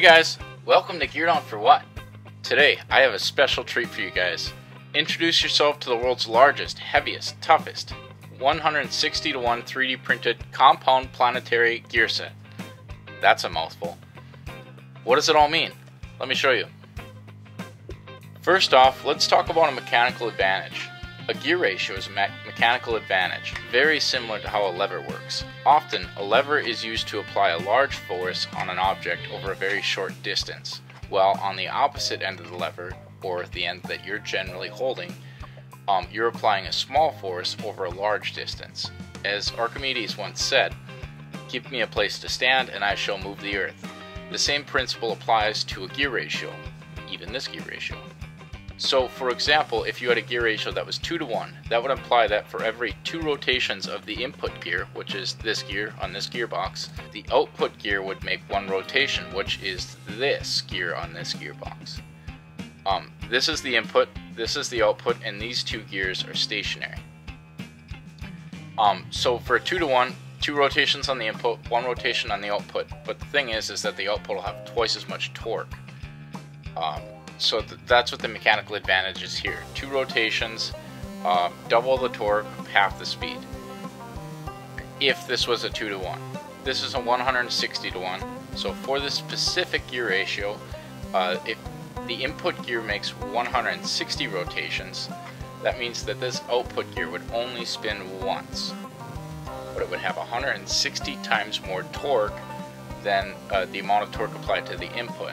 Hey guys, welcome to Gear Down For What? Today I have a special treat for you guys. Introduce yourself to the world's largest, heaviest, toughest 160:1 3D printed compound planetary gear set. That's a mouthful. What does it all mean? Let me show you. First off, let's talk about a mechanical advantage. A gear ratio is a mechanical advantage, very similar to how a lever works. Often, a lever is used to apply a large force on an object over a very short distance, while on the opposite end of the lever, or the end that you're generally holding, you're applying a small force over a large distance. As Archimedes once said, "Give me a place to stand and I shall move the earth." The same principle applies to a gear ratio, even this gear ratio. So, for example, if you had a gear ratio that was 2:1, that would imply that for every 2 rotations of the input gear, which is this gear on this gearbox, the output gear would make 1 rotation, which is this gear on this gearbox. This is the input, this is the output, and these two gears are stationary. So for a 2:1, 2 rotations on the input, 1 rotation on the output. But the thing is that the output will have twice as much torque. So that's what the mechanical advantage is here. 2 rotations, double the torque, half the speed. If this was a 2:1. This is a 160:1. So for this specific gear ratio, if the input gear makes 160 rotations, that means that this output gear would only spin once. But it would have 160 times more torque than the amount of torque applied to the input.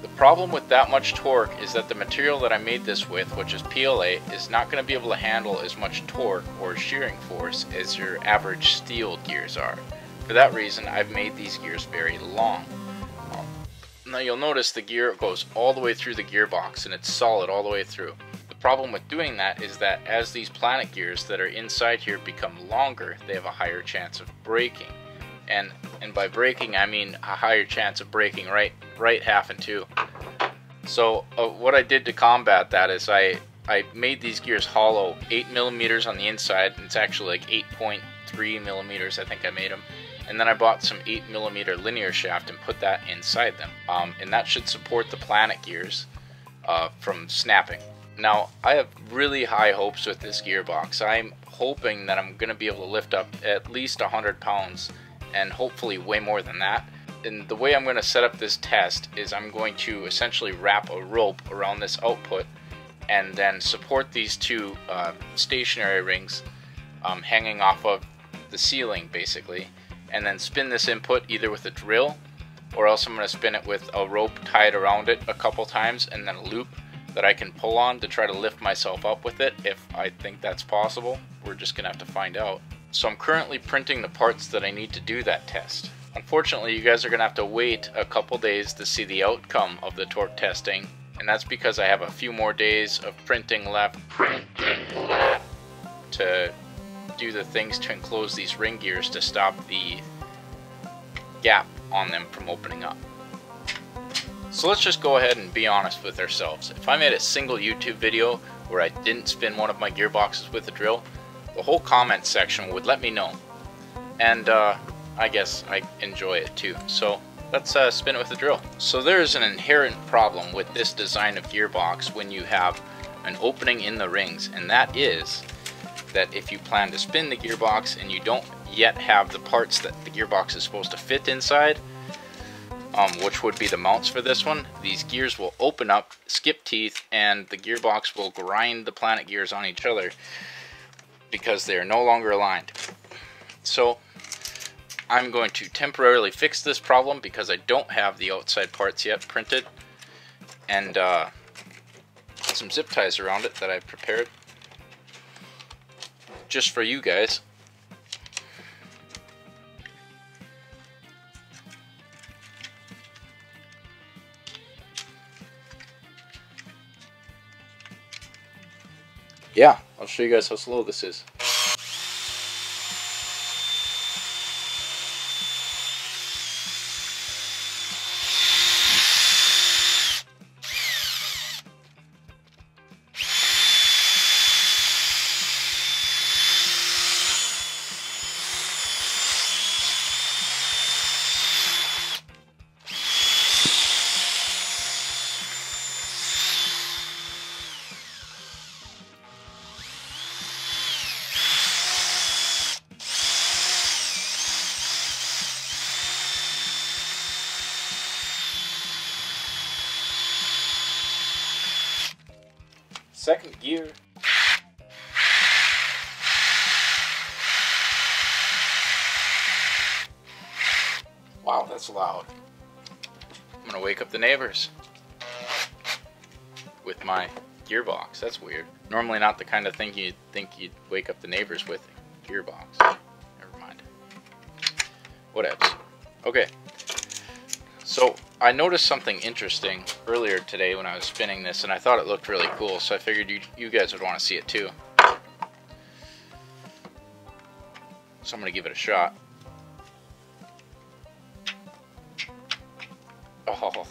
The problem with that much torque is that the material that I made this with, which is PLA, is not going to be able to handle as much torque or shearing force as your average steel gears are. For that reason, I've made these gears very long. Now you'll notice the gear goes all the way through the gearbox and it's solid all the way through. The problem with doing that is that as these planet gears that are inside here become longer, they have a higher chance of breaking. And by breaking, I mean a higher chance of breaking right half in two. So what I did to combat that is I made these gears hollow, 8 millimeters on the inside, and it's actually like 8.3 millimeters I think I made them. And then I bought some 8 millimeter linear shaft and put that inside them. And that should support the planet gears from snapping. Now, I have really high hopes with this gearbox. I'm hoping that I'm going to be able to lift up at least 100 pounds and hopefully way more than that. And the way I'm going to set up this test is I'm going to essentially wrap a rope around this output and then support these two stationary rings hanging off of the ceiling basically, and then spin this input either with a drill or else I'm going to spin it with a rope tied around it a couple times and then a loop that I can pull on to try to lift myself up with it if I think that's possible. We're just going to have to find out. So I'm currently printing the parts that I need to do that test. Unfortunately, you guys are going to have to wait a couple days to see the outcome of the torque testing, and that's because I have a few more days of printing left to do the things to enclose these ring gears to stop the gap on them from opening up. So let's just go ahead and be honest with ourselves. If I made a single YouTube video where I didn't spin one of my gearboxes with a drill, the whole comment section would let me know, and I guess I enjoy it too. So let's spin it with a drill. So there's an inherent problem with this design of gearbox when you have an opening in the rings, and that is that if you plan to spin the gearbox and you don't yet have the parts that the gearbox is supposed to fit inside, which would be the mounts for this one, these gears will open up, skip teeth, and the gearbox will grind the planet gears on each other because they are no longer aligned. So I'm going to temporarily fix this problem because I don't have the outside parts yet printed, and some zip ties around it that I prepared just for you guys. Yeah, I'll show you guys how slow this is. second gear. Wow, that's loud. I'm gonna wake up the neighbors with my gearbox. That's weird. Normally not the kind of thing you'd think you'd wake up the neighbors with. Gearbox. Never mind. Whatevs. Okay. So I noticed something interesting earlier today when I was spinning this, and I thought it looked really cool, so I figured you guys would want to see it too. So I'm going to give it a shot. Oh.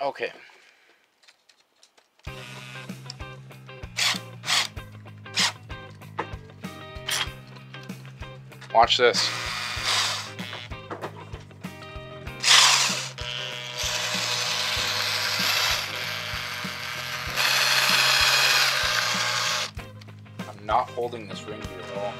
Okay. Watch this. I'm not holding this ring gear at all.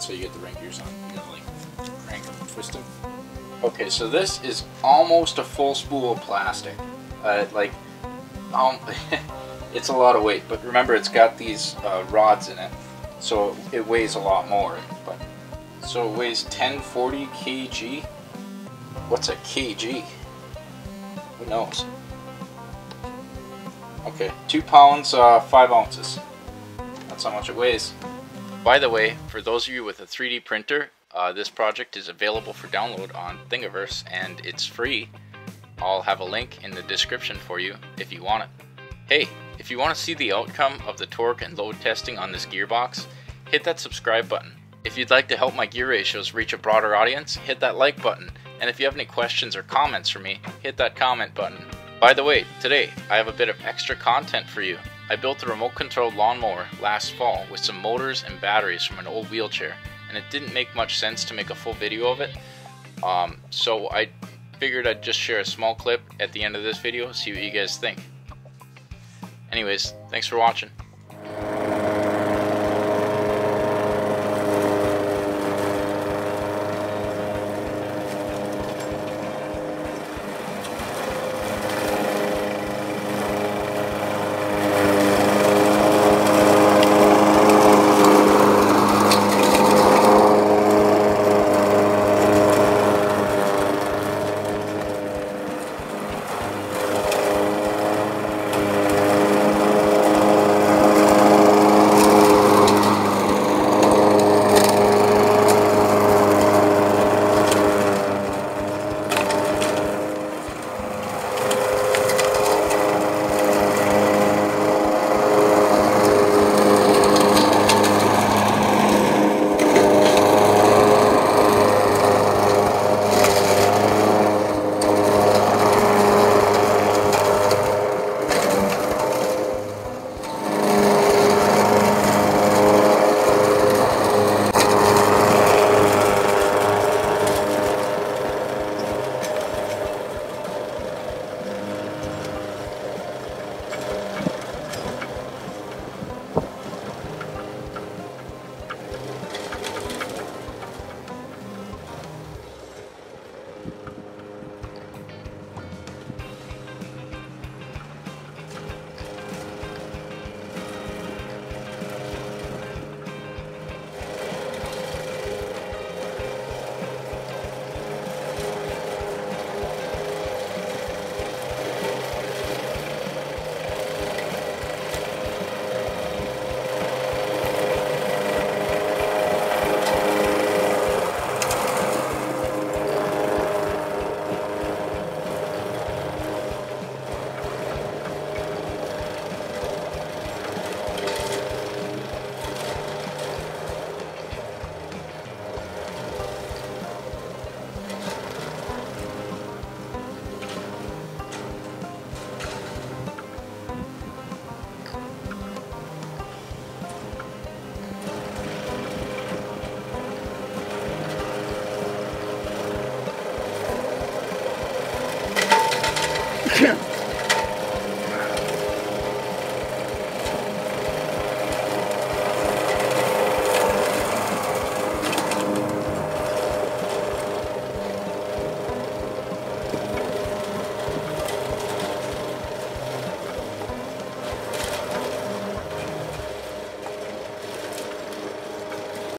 So you get the ring gears on, you gotta like crank them, twist them. Okay, so this is almost a full spool of plastic. It's a lot of weight, but remember it's got these rods in it, so it weighs a lot more. But so it weighs 1040 kg. What's a kg? Who knows? Okay, 2 pounds, 5 ounces. That's how much it weighs. By the way, for those of you with a 3D printer, this project is available for download on Thingiverse, and it's free. I'll have a link in the description for you if you want it. Hey, if you want to see the outcome of the torque and load testing on this gearbox, hit that subscribe button. If you'd like to help my gear ratios reach a broader audience, hit that like button. And if you have any questions or comments for me, hit that comment button. By the way, today I have a bit of extra content for you. I built a remote-controlled lawnmower last fall with some motors and batteries from an old wheelchair, and it didn't make much sense to make a full video of it, so I figured I'd just share a small clip at the end of this video, see what you guys think. Anyways, thanks for watching.